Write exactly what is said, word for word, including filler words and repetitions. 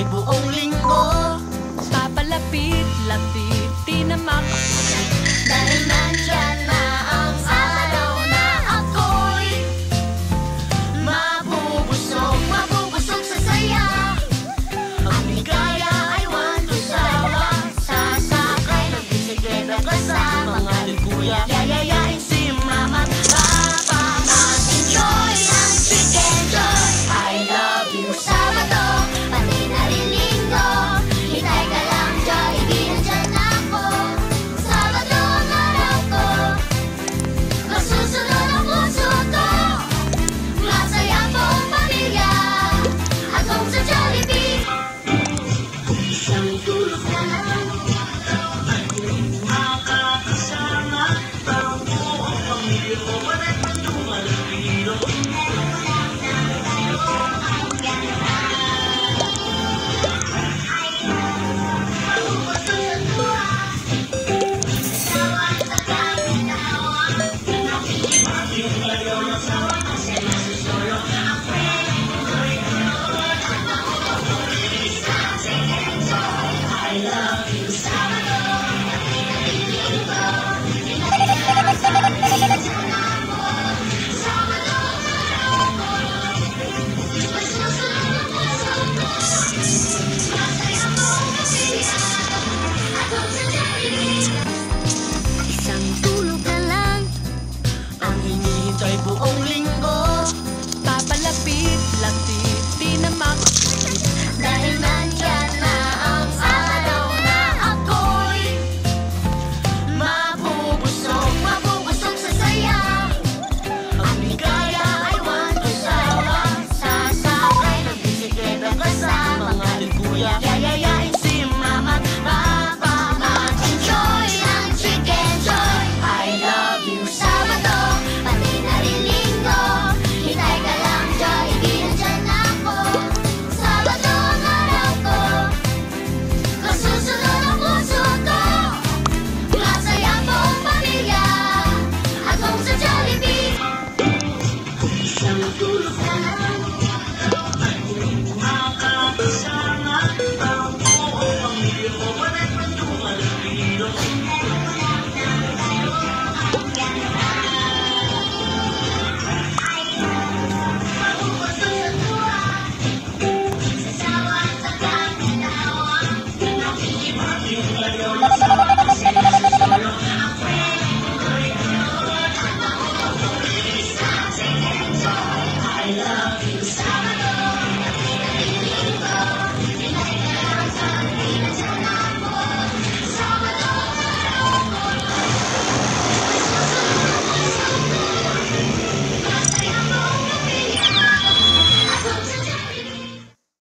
ay buong linggo. Papalapit-lapit, tinamak. Dahil nandyan na ang araw na ako'y mabubusog, mabubusog sa saya. Ang ligaya ay one to sawa. Sasakay ng bisikleta kasama mga likuya. Yayayain si mama at papa. Mag-enjoy ang weekend joy. I love you Sabado, pati na rin linggo. Hintay ka lang joy, hindi na dyan ako. Sabado ang araw ko, masusunod ang puso ko. Masaya po ang pamilya, at home sa Jollibee. Isang tulog na lang, ako'y makakasama. Parang buong pamilya ko, walang patungan ang hiro. We'll be right back.